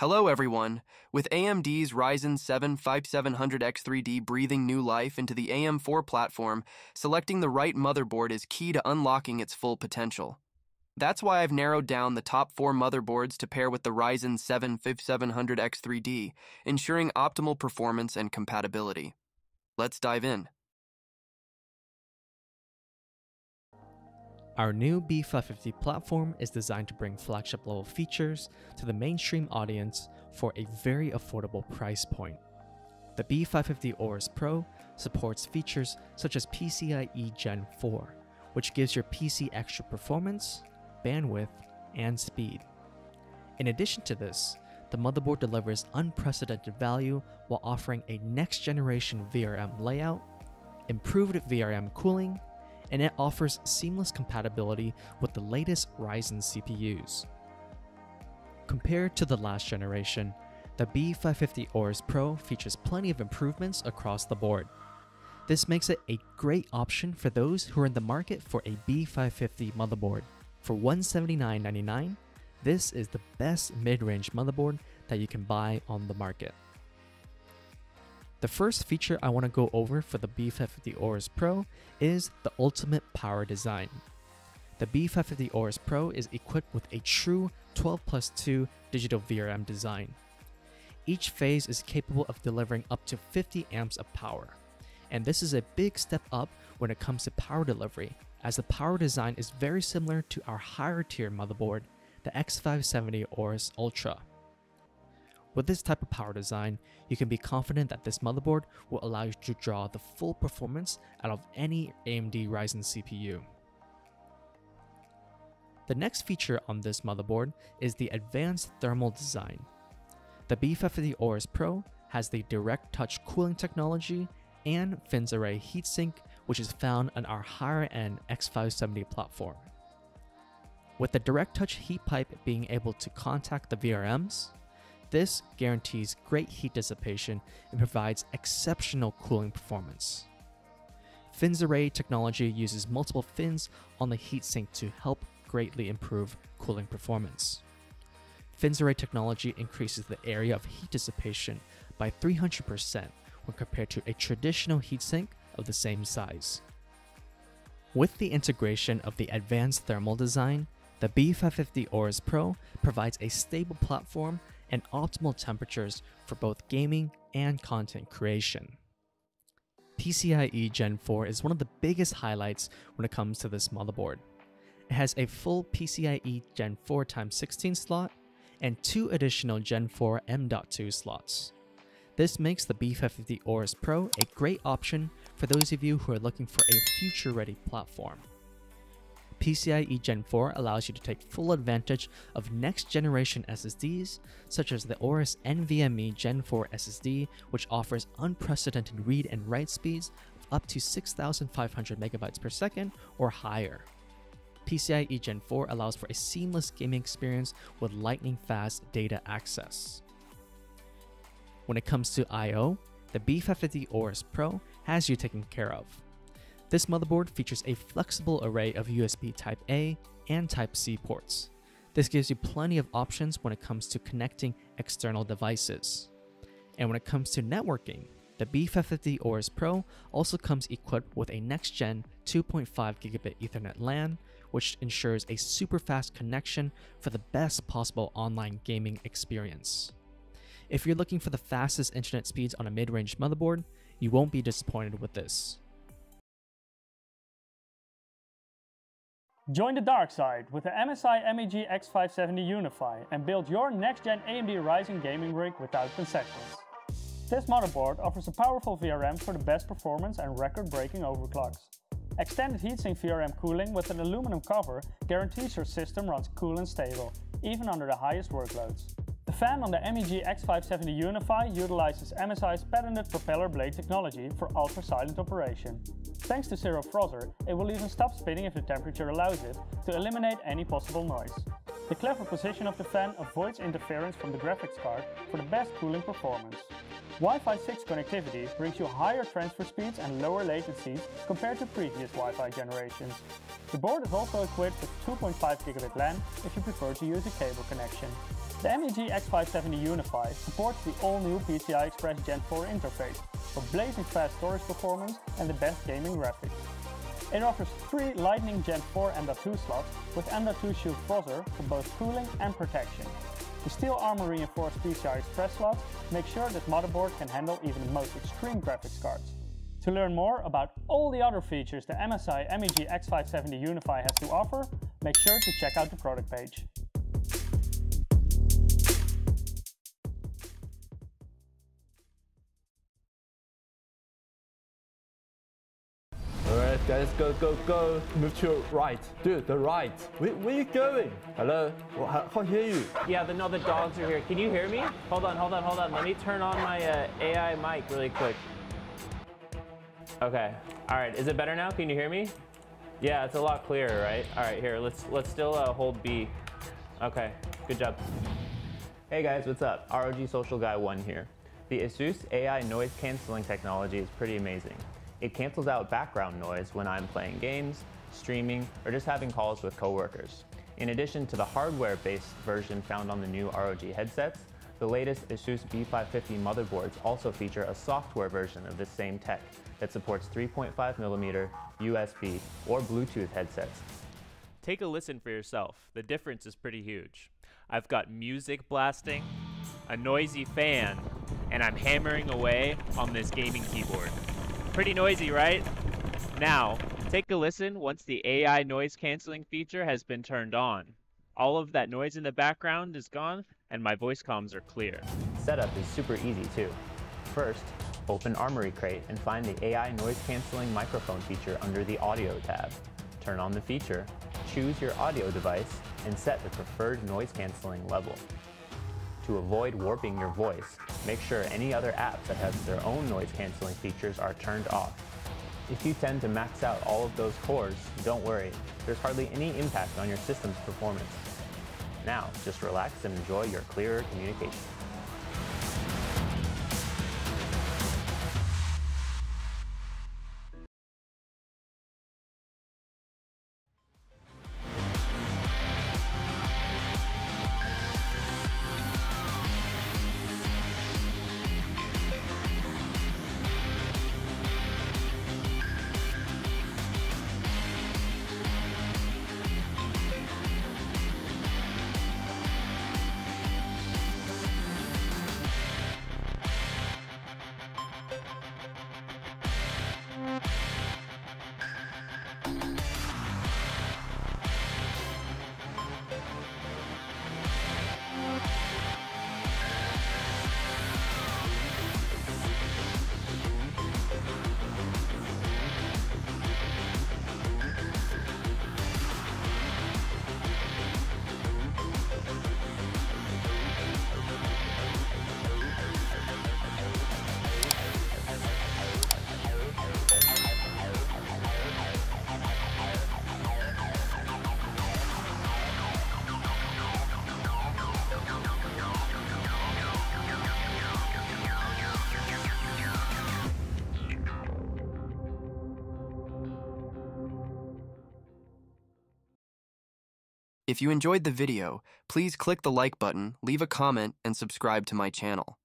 Hello everyone! With AMD's Ryzen 7 5700X3D breathing new life into the AM4 platform, selecting the right motherboard is key to unlocking its full potential. That's why I've narrowed down the top 4 motherboards to pair with the Ryzen 7 5700X3D, ensuring optimal performance and compatibility. Let's dive in. Our new B550 platform is designed to bring flagship-level features to the mainstream audience for a very affordable price point. The B550 Aorus Pro supports features such as PCIe Gen 4, which gives your PC extra performance, bandwidth, and speed. In addition to this, the motherboard delivers unprecedented value while offering a next-generation VRM layout, improved VRM cooling, and it offers seamless compatibility with the latest Ryzen CPUs. Compared to the last generation, the B550 Aorus Pro features plenty of improvements across the board. This makes it a great option for those who are in the market for a B550 motherboard. For $179.99, this is the best mid-range motherboard that you can buy on the market. The first feature I want to go over for the B550 Aorus Pro is the ultimate power design. The B550 Aorus Pro is equipped with a true 12+2 digital VRM design. Each phase is capable of delivering up to 50 amps of power, and this is a big step up when it comes to power delivery, as the power design is very similar to our higher tier motherboard, the X570 Aorus Ultra. With this type of power design, you can be confident that this motherboard will allow you to draw the full performance out of any AMD Ryzen CPU. The next feature on this motherboard is the advanced thermal design. The B550 Aorus Pro has the direct touch cooling technology and fins array heatsink, which is found on our higher end X570 platform. With the direct touch heat pipe being able to contact the VRMs, this guarantees great heat dissipation and provides exceptional cooling performance. Fins array technology uses multiple fins on the heatsink to help greatly improve cooling performance. Fins array technology increases the area of heat dissipation by 300% when compared to a traditional heatsink of the same size. With the integration of the advanced thermal design, the B550 Aorus Pro provides a stable platform and optimal temperatures for both gaming and content creation. PCIe Gen 4 is one of the biggest highlights when it comes to this motherboard. It has a full PCIe Gen 4x16 slot and 2 additional Gen 4 M.2 slots. This makes the B550 Aorus Pro a great option for those of you who are looking for a future-ready platform. PCIe Gen 4 allows you to take full advantage of next-generation SSDs, such as the Aorus NVMe Gen 4 SSD, which offers unprecedented read and write speeds of up to 6,500 megabytes per second or higher. PCIe Gen 4 allows for a seamless gaming experience with lightning-fast data access. When it comes to I/O, the B550 Aorus Pro has you taken care of. This motherboard features a flexible array of USB Type-A and Type-C ports. This gives you plenty of options when it comes to connecting external devices. And when it comes to networking, the B550 Aorus Pro also comes equipped with a next-gen 2.5 gigabit Ethernet LAN, which ensures a super fast connection for the best possible online gaming experience. If you're looking for the fastest internet speeds on a mid-range motherboard, you won't be disappointed with this. Join the dark side with the MSI MEG X570 Unify and build your next-gen AMD Ryzen gaming rig without concessions. This motherboard offers a powerful VRM for the best performance and record-breaking overclocks. Extended heatsink VRM cooling with an aluminum cover guarantees your system runs cool and stable, even under the highest workloads. The fan on the MEG X570 Unify utilizes MSI's patented Propeller Blade technology for ultra-silent operation. Thanks to ZeroFrozzer, it will even stop spinning if the temperature allows it, to eliminate any possible noise. The clever position of the fan avoids interference from the graphics card for the best cooling performance. Wi-Fi 6 connectivity brings you higher transfer speeds and lower latencies compared to previous Wi-Fi generations. The board is also equipped with 2.5 gigabit LAN if you prefer to use a cable connection. The MEG X570 Unify supports the all-new PCI Express Gen 4 interface for blazing fast storage performance and the best gaming graphics. It offers 3 Lightning Gen 4 M.2 slots with M.2 Shield Frozzer for both cooling and protection. The Steel Armor reinforced PCI Express slots make sure that motherboard can handle even the most extreme graphics cards. To learn more about all the other features the MSI MEG X570 Unify has to offer, make sure to check out the product page. Alright guys, go, move to your right. Dude, the right. Where are you going? Hello? Well, I can't hear you. Yeah, no, the dogs are here. Can you hear me? Hold on. Let me turn on my AI mic really quick. Okay, alright, is it better now? Can you hear me? Yeah, it's a lot clearer, right? Alright, here, let's still hold B. Okay, good job. Hey guys, what's up? ROG Social Guy 1 here. The ASUS AI noise cancelling technology is pretty amazing. It cancels out background noise when I'm playing games, streaming, or just having calls with coworkers. In addition to the hardware-based version found on the new ROG headsets, the latest ASUS B550 motherboards also feature a software version of this same tech that supports 3.5mm, USB, or Bluetooth headsets. Take a listen for yourself. The difference is pretty huge. I've got music blasting, a noisy fan, and I'm hammering away on this gaming keyboard. Pretty noisy, right? Now, take a listen once the AI noise canceling feature has been turned on. All of that noise in the background is gone, and my voice comms are clear. Setup is super easy too. First, open Armory Crate and find the AI noise canceling microphone feature under the Audio tab. Turn on the feature, choose your audio device, and set the preferred noise canceling level. To avoid warping your voice, make sure any other app that has their own noise cancelling features are turned off. If you tend to max out all of those cores, don't worry, there's hardly any impact on your system's performance. Now, just relax and enjoy your clearer communication. If you enjoyed the video, please click the like button, leave a comment, and subscribe to my channel.